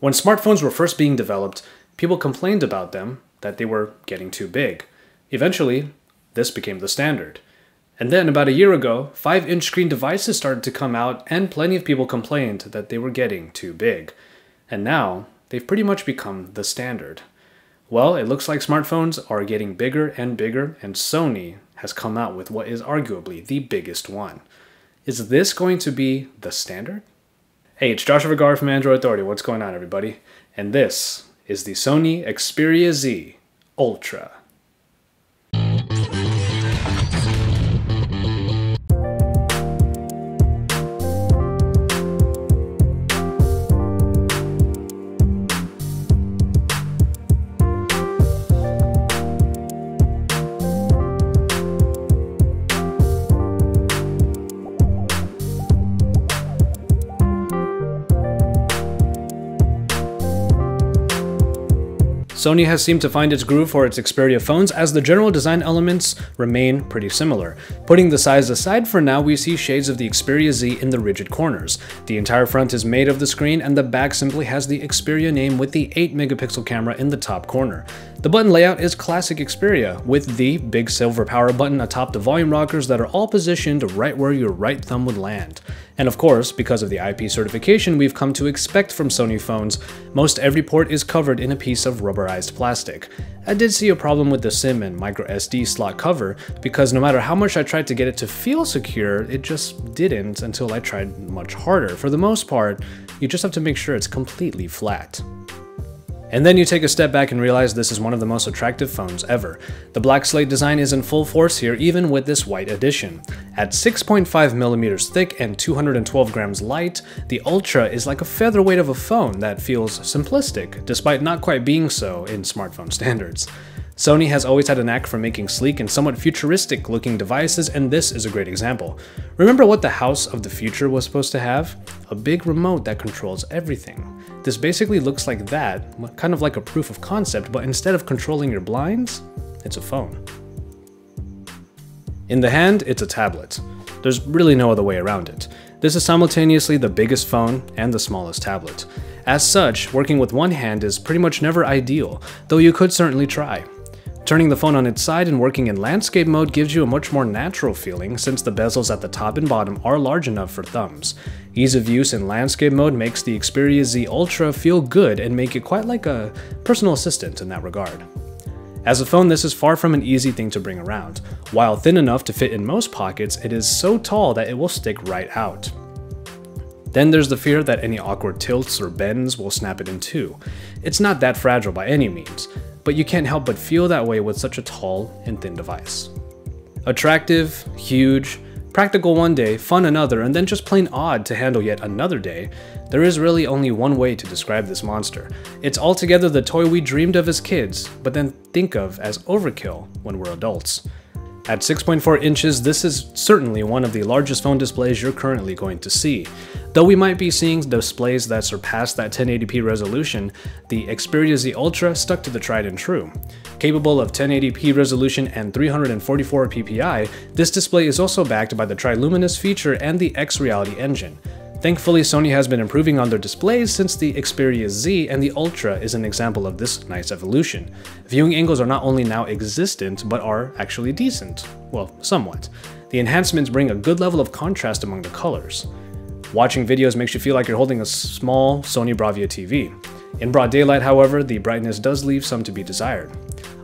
When smartphones were first being developed, people complained about them, that they were getting too big. Eventually, this became the standard. And then about a year ago, 5-inch screen devices started to come out and plenty of people complained that they were getting too big. And now, they've pretty much become the standard. Well, it looks like smartphones are getting bigger and bigger, and Sony has come out with what is arguably the biggest one. Is this going to be the standard? Hey, it's Joshua Vergara from Android Authority. What's going on, everybody? And this is the Sony Xperia Z Ultra. Sony has seemed to find its groove for its Xperia phones as the general design elements remain pretty similar. Putting the size aside for now, we see shades of the Xperia Z in the rigid corners. The entire front is made of the screen and the back simply has the Xperia name with the 8-megapixel camera in the top corner. The button layout is classic Xperia, with the big silver power button atop the volume rockers that are all positioned right where your right thumb would land. And of course, because of the IP certification we've come to expect from Sony phones, most every port is covered in a piece of rubberized plastic. I did see a problem with the SIM and microSD slot cover, because no matter how much I tried to get it to feel secure, it just didn't until I tried much harder. For the most part, you just have to make sure it's completely flat. And then you take a step back and realize this is one of the most attractive phones ever. The BlackSlate design is in full force here, even with this white edition. At 6.5 millimeters thick and 212 grams light, the Ultra is like a featherweight of a phone that feels simplistic, despite not quite being so in smartphone standards. Sony has always had a knack for making sleek and somewhat futuristic looking devices, and this is a great example. Remember what the house of the future was supposed to have? A big remote that controls everything. This basically looks like that, kind of like a proof of concept, but instead of controlling your blinds, it's a phone. In the hand, it's a tablet. There's really no other way around it. This is simultaneously the biggest phone and the smallest tablet. As such, working with one hand is pretty much never ideal, though you could certainly try. Turning the phone on its side and working in landscape mode gives you a much more natural feeling since the bezels at the top and bottom are large enough for thumbs. Ease of use in landscape mode makes the Xperia Z Ultra feel good and make it quite like a personal assistant in that regard. As a phone, this is far from an easy thing to bring around. While thin enough to fit in most pockets, it is so tall that it will stick right out. Then there's the fear that any awkward tilts or bends will snap it in two. It's not that fragile by any means, but you can't help but feel that way with such a tall and thin device. Attractive, huge, practical one day, fun another, and then just plain odd to handle yet another day, there is really only one way to describe this monster. It's altogether the toy we dreamed of as kids, but then think of as overkill when we're adults. At 6.4 inches, this is certainly one of the largest phone displays you're currently going to see. Though we might be seeing displays that surpass that 1080p resolution, the Xperia Z Ultra stuck to the tried and true. Capable of 1080p resolution and 344 ppi, this display is also backed by the triluminous feature and the X-Reality engine. Thankfully, Sony has been improving on their displays since the Xperia Z, and the Ultra is an example of this nice evolution. Viewing angles are not only now existent, but are actually decent. Well, somewhat. The enhancements bring a good level of contrast among the colors. Watching videos makes you feel like you're holding a small Sony Bravia TV. In broad daylight, however, the brightness does leave some to be desired.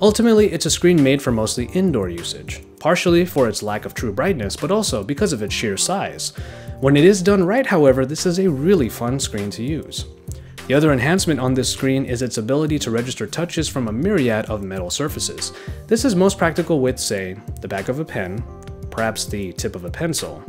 Ultimately, it's a screen made for mostly indoor usage, partially for its lack of true brightness, but also because of its sheer size. When it is done right, however, this is a really fun screen to use. The other enhancement on this screen is its ability to register touches from a myriad of metal surfaces. This is most practical with, say, the back of a pen, perhaps the tip of a pencil.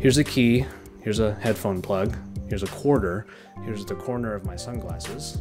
Here's a key, here's a headphone plug, here's a quarter, here's the corner of my sunglasses.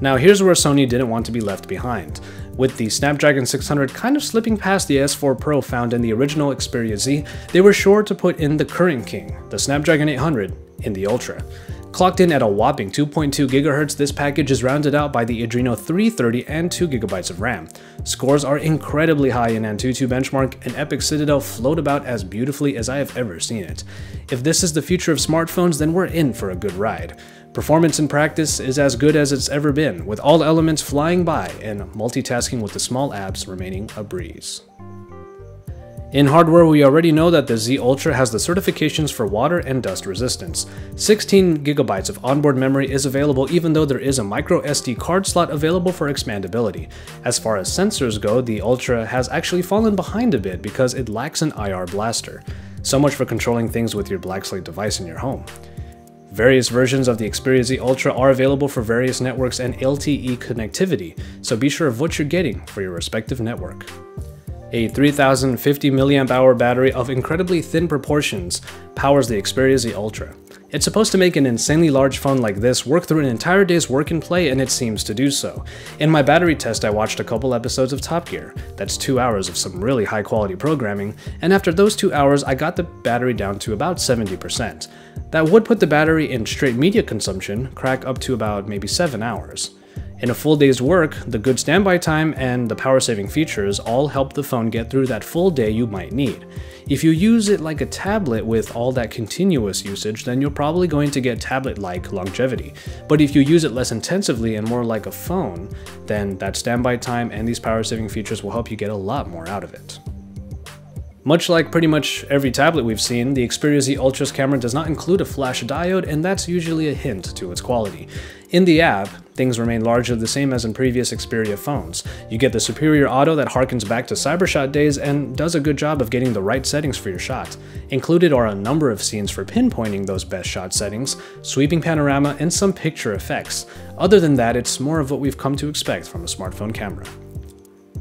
Now here's where Sony didn't want to be left behind. With the Snapdragon 600 kind of slipping past the S4 Pro found in the original Xperia Z, they were sure to put in the current king, the Snapdragon 800, in the Ultra. Clocked in at a whopping 2.2 GHz, this package is rounded out by the Adreno 330 and 2 GB of RAM. Scores are incredibly high in Antutu benchmark, and Epic Citadel float about as beautifully as I have ever seen it. If this is the future of smartphones, then we're in for a good ride. Performance in practice is as good as it's ever been, with all elements flying by and multitasking with the small apps remaining a breeze. In hardware, we already know that the Z Ultra has the certifications for water and dust resistance. 16 GB of onboard memory is available, even though there is a microSD card slot available for expandability. As far as sensors go, the Ultra has actually fallen behind a bit because it lacks an IR blaster. So much for controlling things with your BlackSlate device in your home. Various versions of the Xperia Z Ultra are available for various networks and LTE connectivity, so be sure of what you're getting for your respective network. A 3050 mAh battery of incredibly thin proportions powers the Xperia Z Ultra. It's supposed to make an insanely large phone like this work through an entire day's work and play, and it seems to do so. In my battery test, I watched a couple episodes of Top Gear. That's 2 hours of some really high quality programming, and after those 2 hours, I got the battery down to about 70%. That would put the battery in straight media consumption, crack up to about maybe 7 hours. In a full day's work, the good standby time and the power saving features all help the phone get through that full day you might need. If you use it like a tablet with all that continuous usage, then you're probably going to get tablet-like longevity. But if you use it less intensively and more like a phone, then that standby time and these power saving features will help you get a lot more out of it. Much like pretty much every tablet we've seen, the Xperia Z Ultra's camera does not include a flash diode, and that's usually a hint to its quality. In the app, things remain largely the same as in previous Xperia phones. You get the superior auto that harkens back to Cybershot days and does a good job of getting the right settings for your shot. Included are a number of scenes for pinpointing those best shot settings, sweeping panorama, and some picture effects. Other than that, it's more of what we've come to expect from a smartphone camera.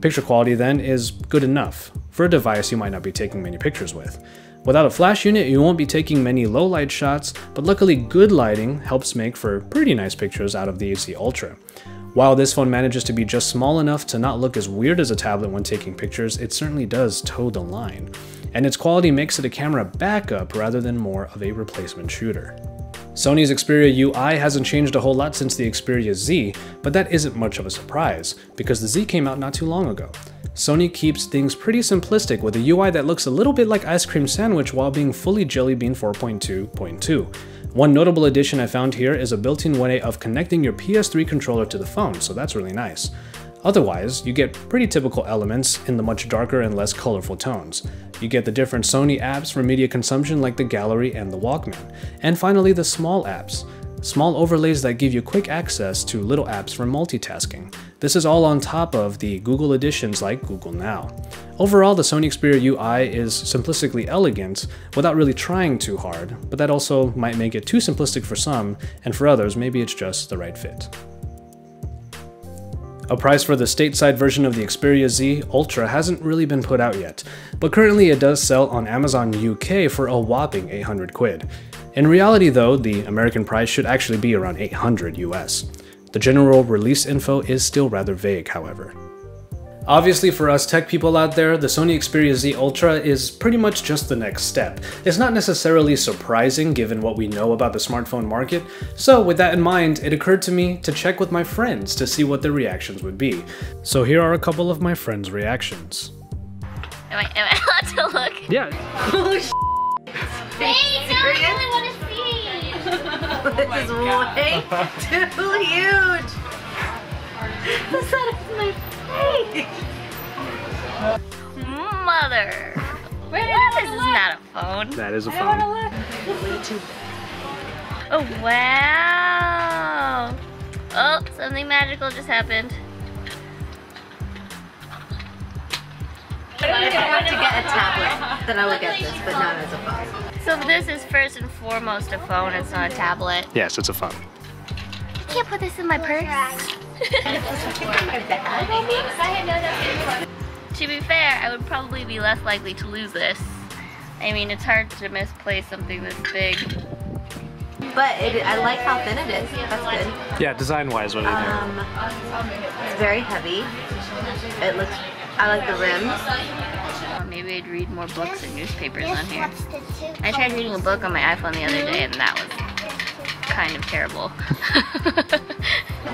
Picture quality, then, is good enough for a device you might not be taking many pictures with. Without a flash unit, you won't be taking many low-light shots, but luckily good lighting helps make for pretty nice pictures out of the Z Ultra. While this phone manages to be just small enough to not look as weird as a tablet when taking pictures, it certainly does toe the line, and its quality makes it a camera backup rather than more of a replacement shooter. Sony's Xperia UI hasn't changed a whole lot since the Xperia Z, but that isn't much of a surprise, because the Z came out not too long ago. Sony keeps things pretty simplistic with a UI that looks a little bit like Ice Cream Sandwich while being fully Jelly Bean 4.2.2. One notable addition I found here is a built-in way of connecting your PS3 controller to the phone, so that's really nice. Otherwise, you get pretty typical elements in the much darker and less colorful tones. You get the different Sony apps for media consumption like the Gallery and the Walkman. And finally, the small apps. Small overlays that give you quick access to little apps for multitasking. This is all on top of the Google additions like Google Now. Overall, the Sony Xperia UI is simplistically elegant without really trying too hard, but that also might make it too simplistic for some, and for others, maybe it's just the right fit. A price for the stateside version of the Xperia Z Ultra hasn't really been put out yet, but currently it does sell on Amazon UK for a whopping 800 quid. In reality though, the American price should actually be around 800 US. The general release info is still rather vague, however. Obviously for us tech people out there, the Sony Xperia Z Ultra is pretty much just the next step. It's not necessarily surprising given what we know about the smartphone market, so with that in mind, it occurred to me to check with my friends to see what their reactions would be. So here are a couple of my friends' reactions. Am I allowed to look? Yeah. Oh, sh**. Thanks, I really want to see. This is way too huge. That's out of my face. Mother. This is not a phone. That is a phone. Oh wow. Oh, something magical just happened. If I were to get a tablet, then I would get this, but not as a phone. So this is first and foremost a phone, it's not a tablet. Yes, it's a phone. I can't put this in my purse. To be fair, I would probably be less likely to lose this. I mean, it's hard to misplace something this big. But I like how thin it is. That's good. Yeah, design-wise, what do you think? It's very heavy. It looks. I like the rims. Maybe I'd read more books and newspapers on here. I tried reading a book on my iPhone the other day and that was kind of terrible.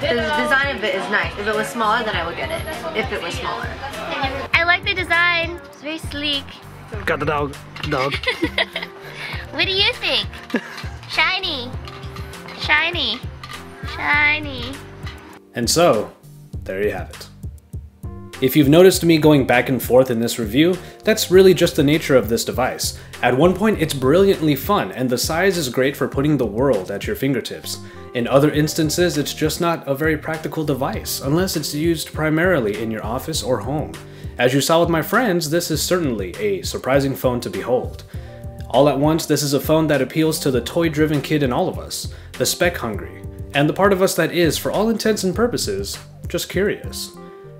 The design of it is nice. If it was smaller, then I would get it. If it was smaller. I like the design. It's very sleek. Got the dog. What do you think? Shiny. Shiny. Shiny. And so, there you have it. If you've noticed me going back and forth in this review, that's really just the nature of this device. At one point, it's brilliantly fun, and the size is great for putting the world at your fingertips. In other instances, it's just not a very practical device, unless it's used primarily in your office or home. As you saw with my friends, this is certainly a surprising phone to behold. All at once, this is a phone that appeals to the toy-driven kid in all of us, the spec-hungry, and the part of us that is, for all intents and purposes, just curious.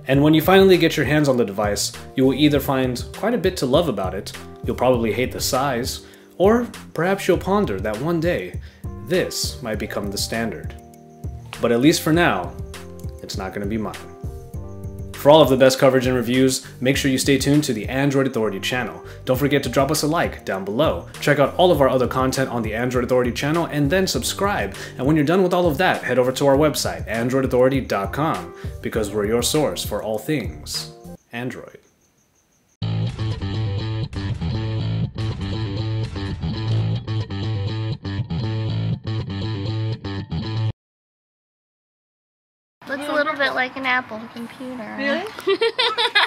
And when you finally get your hands on the device, you will either find quite a bit to love about it, you'll probably hate the size, or perhaps you'll ponder that one day, this might become the standard. But at least for now, it's not going to be mine. For all of the best coverage and reviews, make sure you stay tuned to the Android Authority channel. Don't forget to drop us a like down below, check out all of our other content on the Android Authority channel, and then subscribe. And when you're done with all of that, head over to our website, androidauthority.com. Because we're your source for all things Android. Looks a little bit like an Apple computer. Really?